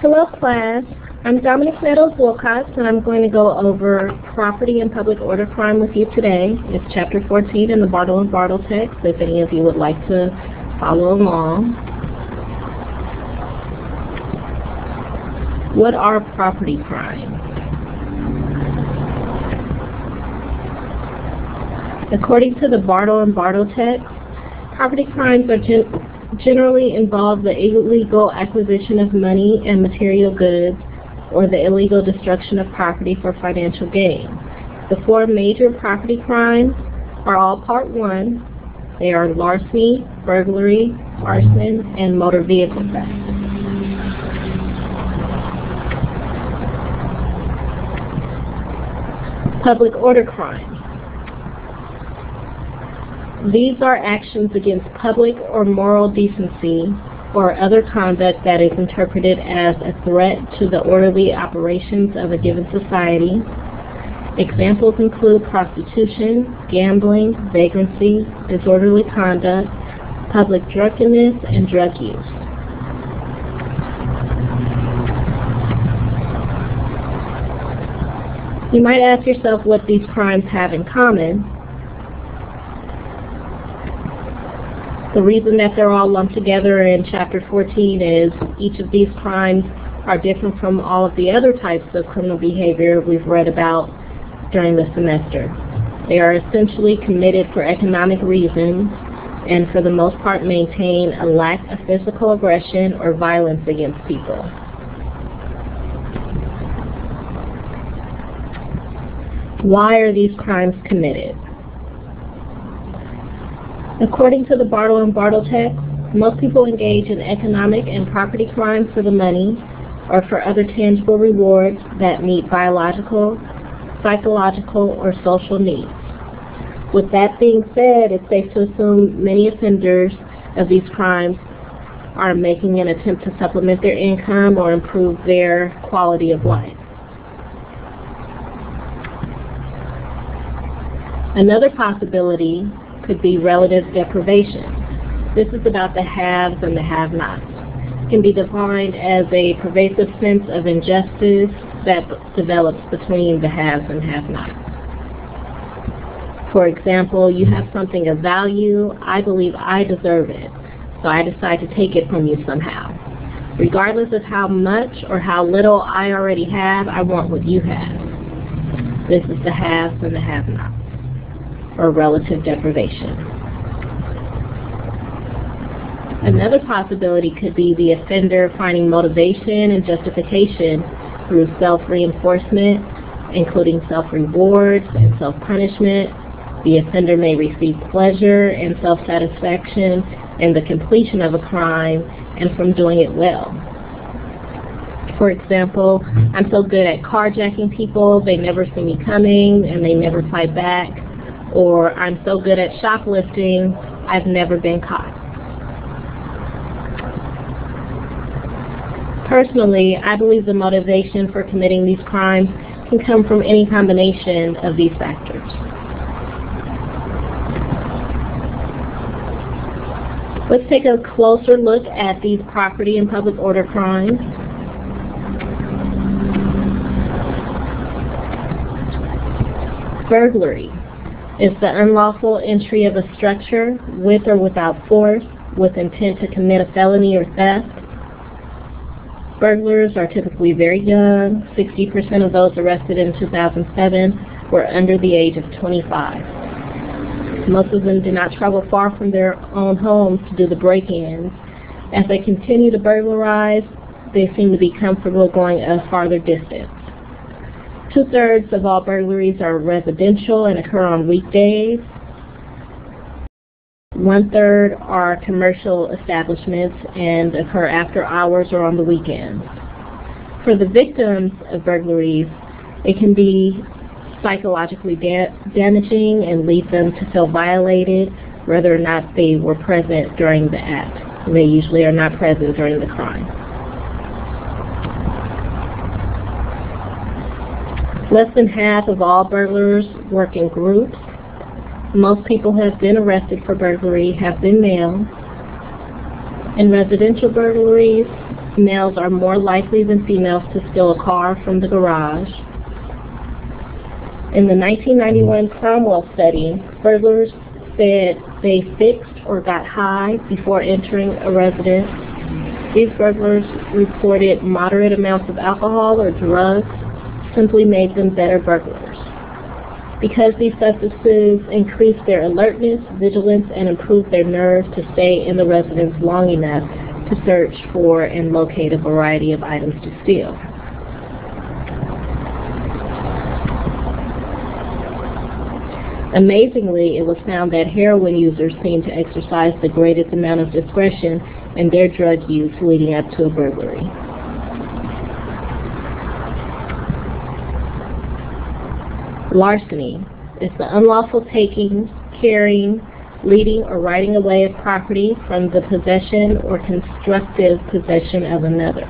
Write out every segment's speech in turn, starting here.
Hello class, I'm Dominique Nettles-Wilcots and I'm going to go over property and public order crime with you today. It's chapter 14 in the Bartle and Bartle text if any of you would like to follow along. What are property crimes? According to the Bartle and Bartle text, property crimes are generally involve the illegal acquisition of money and material goods or the illegal destruction of property for financial gain. The four major property crimes are all part one. They are larceny, burglary, arson, and motor vehicle theft. Public order crimes. These are actions against public or moral decency or other conduct that is interpreted as a threat to the orderly operations of a given society. Examples include prostitution, gambling, vagrancy, disorderly conduct, public drunkenness, and drug use. You might ask yourself what these crimes have in common. The reason that they're all lumped together in Chapter 14 is each of these crimes are different from all of the other types of criminal behavior we've read about during the semester. They are essentially committed for economic reasons and for the most part maintain a lack of physical aggression or violence against people. Why are these crimes committed? According to the Bartle and Bartle text, most people engage in economic and property crimes for the money or for other tangible rewards that meet biological, psychological, or social needs. With that being said, it's safe to assume many offenders of these crimes are making an attempt to supplement their income or improve their quality of life. Another possibility could be relative deprivation. This is about the haves and the have-nots. It can be defined as a pervasive sense of injustice that develops between the haves and have-nots. For example, you have something of value, I believe I deserve it, so I decide to take it from you somehow. Regardless of how much or how little I already have, I want what you have. This is the haves and the have-nots, or relative deprivation. Another possibility could be the offender finding motivation and justification through self-reinforcement, including self-rewards and self-punishment. The offender may receive pleasure and self-satisfaction in the completion of a crime and from doing it well. For example, I'm so good at carjacking people, they never see me coming and they never fight back. Or I'm so good at shoplifting, I've never been caught. Personally, I believe the motivation for committing these crimes can come from any combination of these factors. Let's take a closer look at these property and public order crimes. Burglary is the unlawful entry of a structure with or without force with intent to commit a felony or theft. Burglars are typically very young. 60% of those arrested in 2007 were under the age of 25. Most of them do not travel far from their own homes to do the break-ins. As they continue to burglarize, they seem to be comfortable going a farther distance. Two-thirds of all burglaries are residential and occur on weekdays. One-third are commercial establishments and occur after hours or on the weekends. For the victims of burglaries, it can be psychologically damaging and lead them to feel violated whether or not they were present during the act. They usually are not present during the crime. Less than half of all burglars work in groups. Most people who have been arrested for burglary have been male. In residential burglaries, males are more likely than females to steal a car from the garage. In the 1991 Cromwell study, burglars said they fixed or got high before entering a residence. These burglars reported moderate amounts of alcohol or drugs simply made them better burglars. Because these substances increased their alertness, vigilance, and improved their nerve to stay in the residence long enough to search for and locate a variety of items to steal. Amazingly, it was found that heroin users seemed to exercise the greatest amount of discretion in their drug use leading up to a burglary. Larceny is the unlawful taking, carrying, leading, or riding away of property from the possession or constructive possession of another.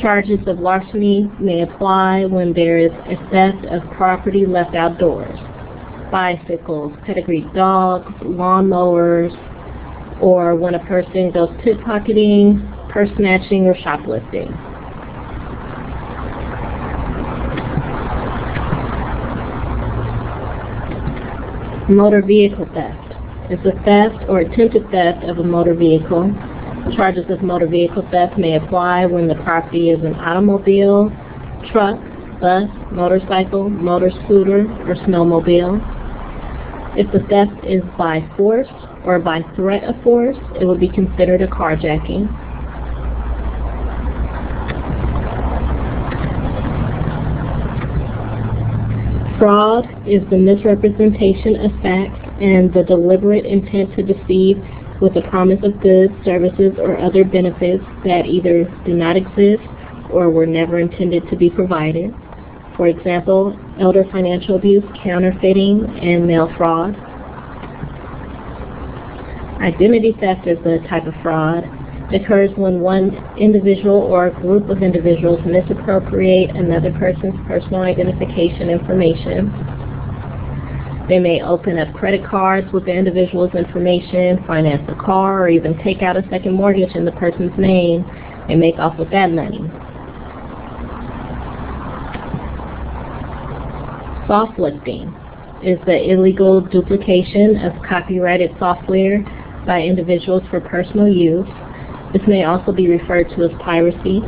Charges of larceny may apply when there is a theft of property left outdoors, bicycles, pedigreed dogs, lawnmowers, or when a person goes pickpocketing, purse snatching, or shoplifting. Motor vehicle theft is the theft or attempted theft of a motor vehicle. Charges of motor vehicle theft may apply when the property is an automobile, truck, bus, motorcycle, motor scooter, or snowmobile. If the theft is by force or by threat of force, it would be considered a carjacking. Fraud is the misrepresentation of facts and the deliberate intent to deceive with the promise of goods, services, or other benefits that either do not exist or were never intended to be provided. For example, elder financial abuse, counterfeiting, and mail fraud. Identity theft is a type of fraud. It occurs when one individual or a group of individuals misappropriate another person's personal identification information. They may open up credit cards with the individual's information, finance a car, or even take out a second mortgage in the person's name and make off with that money. Softlifting is the illegal duplication of copyrighted software by individuals for personal use. This may also be referred to as piracy.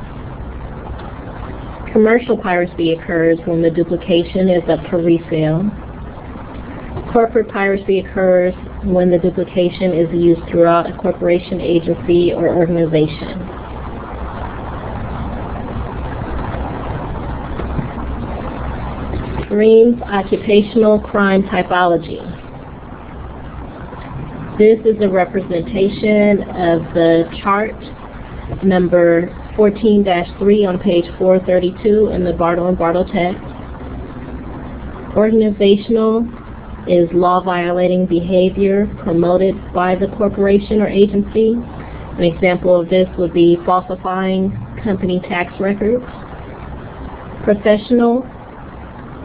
Commercial piracy occurs when the duplication is up for resale. Corporate piracy occurs when the duplication is used throughout a corporation, agency, or organization. Green's occupational crime typology. This is a representation of the chart number 14-3 on page 432 in the Bartle and Bartle text. Organizational is law-violating behavior promoted by the corporation or agency. An example of this would be falsifying company tax records. Professional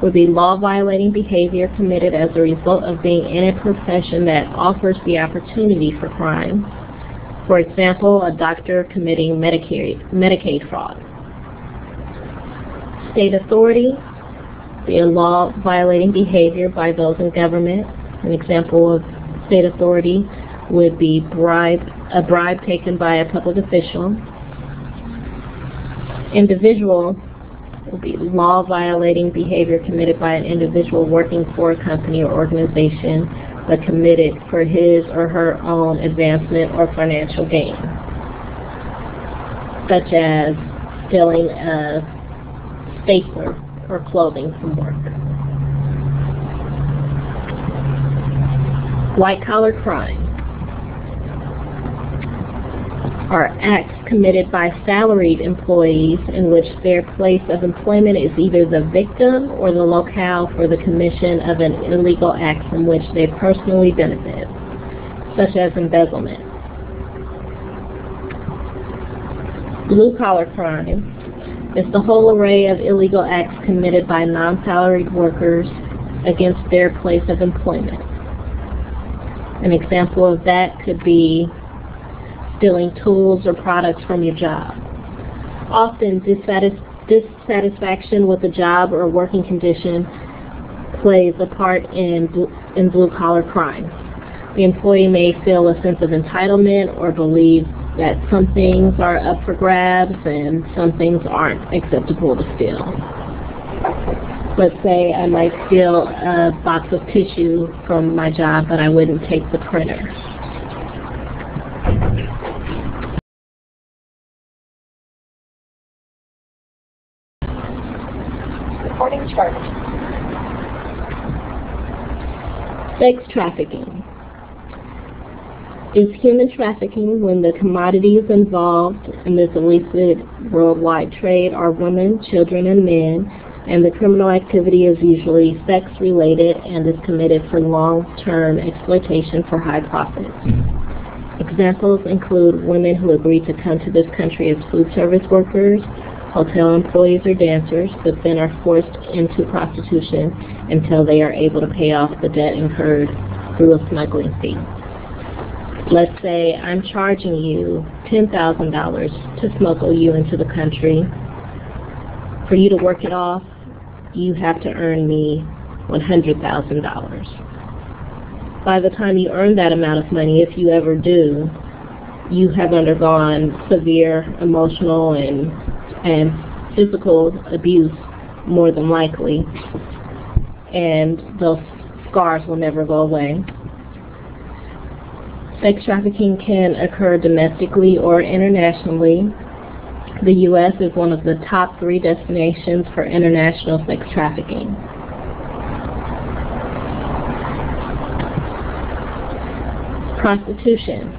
would be law-violating behavior committed as a result of being in a profession that offers the opportunity for crime. For example, a doctor committing Medicaid fraud. State authority would be a law-violating behavior by those in government. An example of state authority would be a bribe taken by a public official. Individual will be law-violating behavior committed by an individual working for a company or organization, but committed for his or her own advancement or financial gain, such as stealing a stapler or clothing from work. White-collar crime are acts committed by salaried employees in which their place of employment is either the victim or the locale for the commission of an illegal act from which they personally benefit, such as embezzlement. Blue-collar crime is the whole array of illegal acts committed by non-salaried workers against their place of employment. An example of that could be stealing tools or products from your job. Often, dissatisfaction with a job or working condition plays a part in blue-collar crime. The employee may feel a sense of entitlement or believe that some things are up for grabs and some things aren't acceptable to steal. Let's say I might steal a box of tissue from my job, but I wouldn't take the printer. Reporting chart. Sex trafficking. Is human trafficking when the commodities involved in this illicit worldwide trade are women, children, and men, and the criminal activity is usually sex-related and is committed for long-term exploitation for high profits. Examples include women who agree to come to this country as food service workers, hotel employees, or dancers, but then are forced into prostitution until they are able to pay off the debt incurred through a smuggling fee. Let's say I'm charging you $10,000 to smuggle you into the country. For you to work it off, you have to earn me $100,000. By the time you earn that amount of money, if you ever do, you have undergone severe emotional and physical abuse, more than likely, and those scars will never go away. Sex trafficking can occur domestically or internationally. The U.S. is one of the top 3 destinations for international sex trafficking. Prostitution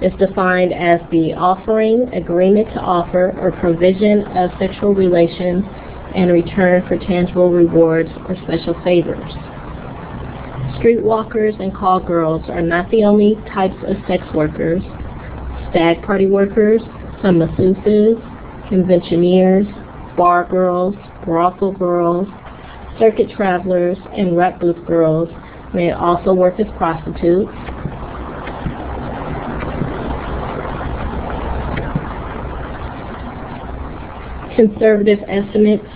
is defined as the offering, agreement to offer, or provision of sexual relations in return for tangible rewards or special favors. Streetwalkers and call girls are not the only types of sex workers. Stag party workers, some masseuses, conventioneers, bar girls, brothel girls, circuit travelers, and rap booth girls may also work as prostitutes. Conservative estimates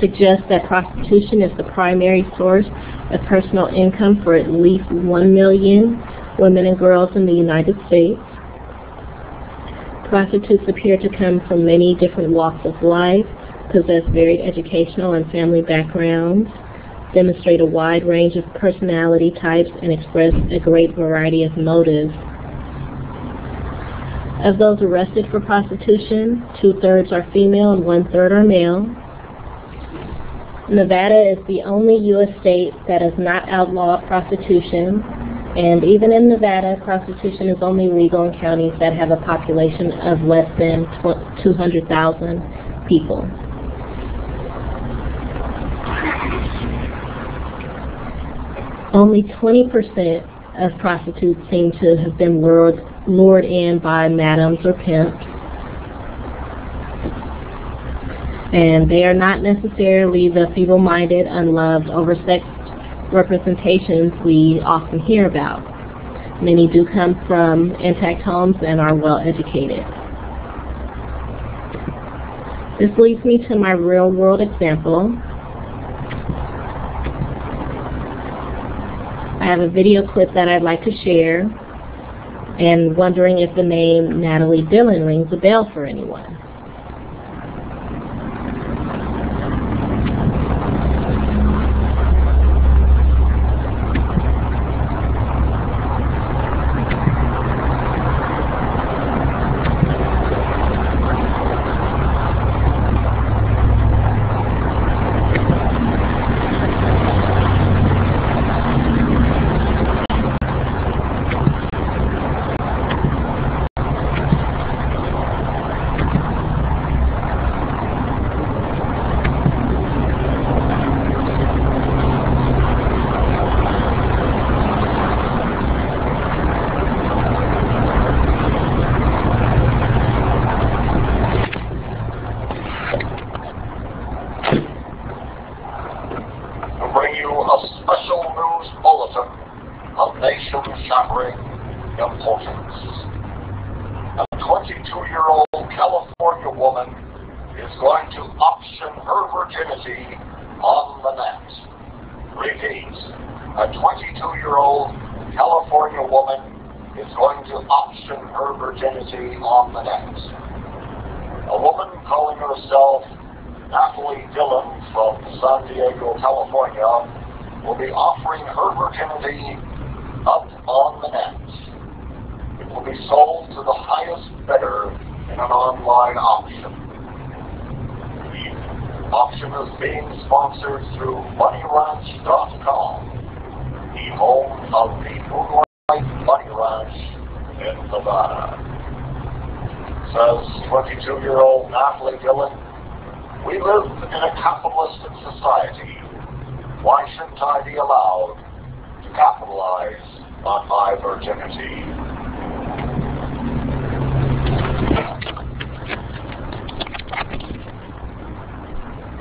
suggest that prostitution is the primary source of personal income for at least 1 million women and girls in the United States. Prostitutes appear to come from many different walks of life, possess varied educational and family backgrounds, demonstrate a wide range of personality types, and express a great variety of motives. Of those arrested for prostitution, 2/3 are female and 1/3 are male. Nevada is the only U.S. state that has not outlawed prostitution, and even in Nevada, prostitution is only legal in counties that have a population of less than 200,000 people. Only 20% of prostitutes seem to have been lured in by madams or pimps, and they are not necessarily the feeble-minded, unloved, oversexed representations we often hear about. Many do come from intact homes and are well-educated. This leads me to my real-world example. I have a video clip that I'd like to share, and wondering if the name Natalie Dylan rings a bell for anyone. A 22-year-old California woman is going to option her virginity on the net. Repeats, a 22-year-old California woman is going to option her virginity on the net. A woman calling herself Natalie Dylan from San Diego, California, will be offering her virginity up on the net. It will be sold to the highest bidder in an online auction. The auction is being sponsored through BunnyRanch.com, the home of the Moonlight Bunny Ranch in Nevada. It says 22-year-old Natalie Dylan, "We live in a capitalistic society. Why shouldn't I be allowed to capitalize on my virginity?"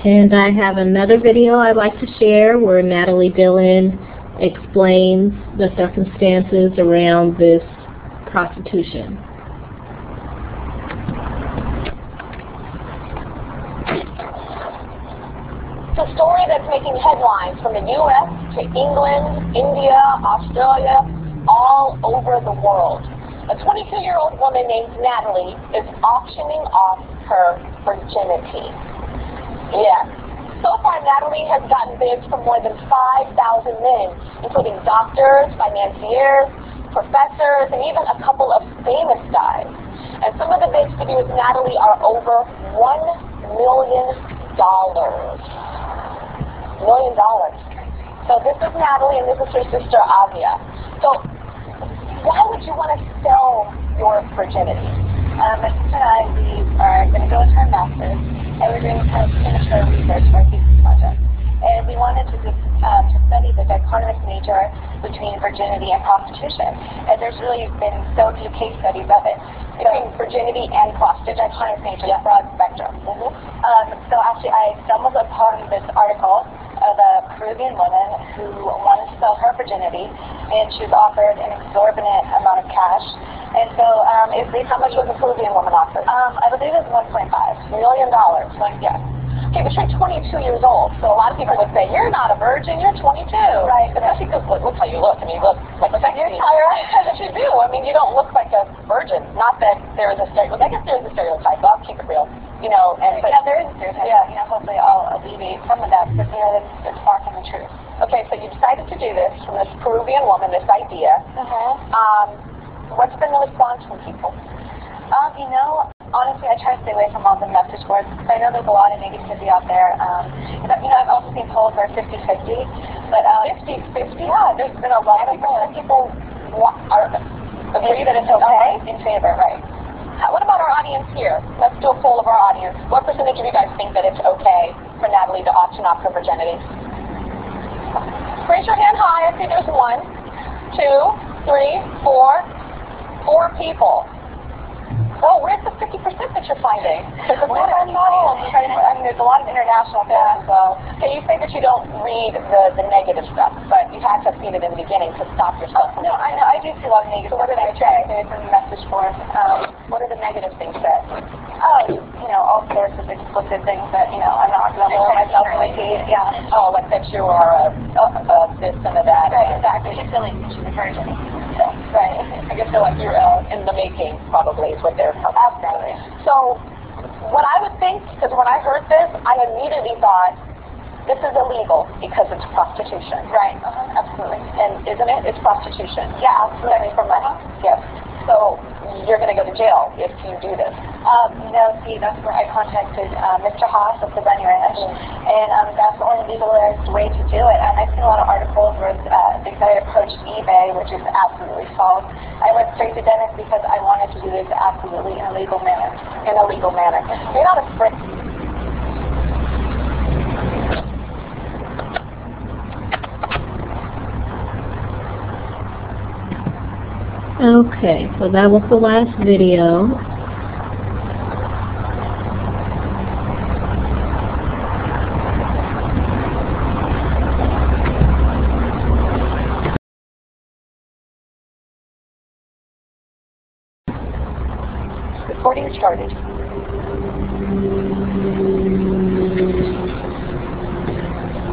And I have another video I'd like to share where Natalie Dylan explains the circumstances around this prostitution. It's a story that's making headlines from the U.S. to England, India, Australia, all over the world. A 22-year-old woman named Natalie is auctioning off her virginity. Yes. So far, Natalie has gotten bids from more than 5,000 men, including doctors, financiers, professors, and even a couple of famous guys. And some of the bids to be with Natalie are over $1 million. $1 million. So this is Natalie, and this is her sister, Avia. So why would you want to sell your virginity? My sister and I, we are going to go into our master's. And we're doing kind of premature research for our thesis project. And we wanted to study the dichotomous nature between virginity and prostitution. And there's really been so few case studies of it. Between virginity and prostitution, dichotomous nature, the broad spectrum. So actually, I stumbled upon this article of a Peruvian woman who wanted to sell her virginity, and she was offered an exorbitant amount of cash. And so, at least how much was a Peruvian woman offered? I believe it was $1.5 million. Like, yes. Okay, but you're 22 years old, so a lot of people would say, you're not a virgin, you're 22. Right. But especially because look how you look. I mean, you look like a sexy. Yes, you do. I mean, you don't look like a virgin. Not that there is a stereotype. I guess there is a stereotype, but I'll keep it real. You know, and but yeah, there is a stereotype. Yeah. You know, hopefully I'll alleviate some of that, but you know, it's far from the truth. Okay, so you decided to do this from this Peruvian woman, this idea. What's been the response from people? You know, honestly, I try to stay away from all the message boards. I know there's a lot of negativity out there. You know, I've also seen polls where 50-50. But 50-50? Yeah, there's been a lot of people agree that it's okay. In favor, right. What about our audience here? Let's do a poll of our audience. What percentage of you guys think that it's okay for Natalie to auction off her virginity? Raise your hand high. I see there's 1, 2, 3, 4 people. Oh, where's the 50% that you're finding? There's a lot of there's a lot of international things. So, okay, you say that you don't read the negative stuff, but you have to have seen it in the beginning to stop yourself. No, I know. I do see a lot of negative. So what did I say? There's a message for us. What are the negative things that? You know, all sorts of explicit things that, you know, I'm not going to hold myself to it. Yeah. Oh, like that you are a this and a that. Right, exactly. She's feeling she's a virgin. Right. I guess they're like you're in the making, probably, is what they're absolutely. So, what I would think, because when I heard this, I immediately thought, this is illegal because it's prostitution. Right. Absolutely. And isn't it? It's prostitution. Yeah, absolutely. Sex for money. Yes. So, you're going to go to jail if you do this. No, see, that's where I contacted Mr. Haas of the Bunny Ranch, and that's the only legalized way to do it. I've seen a lot of articles where they said I approached eBay, which is absolutely false. I went straight to Dennis because I wanted to do this absolutely in a legal manner. You're not a frick. Okay, so that was the last video. Recording started.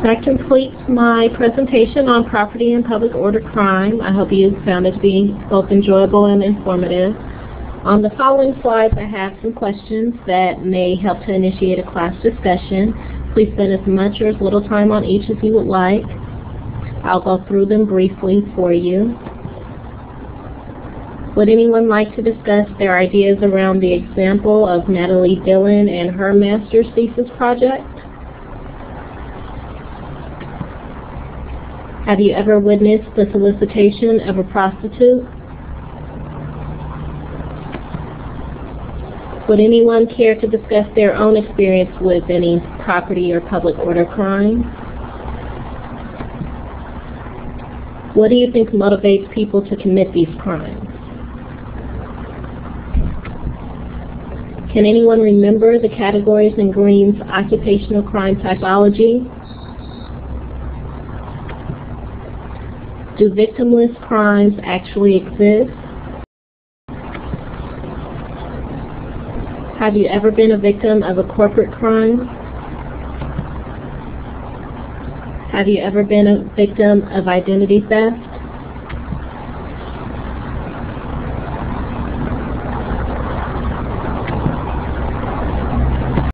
That completes my presentation on property and public order crime. I hope you found it to be both enjoyable and informative. On the following slides, I have some questions that may help to initiate a class discussion. Please spend as much or as little time on each as you would like. I'll go through them briefly for you. Would anyone like to discuss their ideas around the example of Natalie Dylan and her master's thesis project? Have you ever witnessed the solicitation of a prostitute? Would anyone care to discuss their own experience with any property or public order crime? What do you think motivates people to commit these crimes? Can anyone remember the categories in Green's occupational crime typology? Do victimless crimes actually exist? Have you ever been a victim of a corporate crime? Have you ever been a victim of identity theft?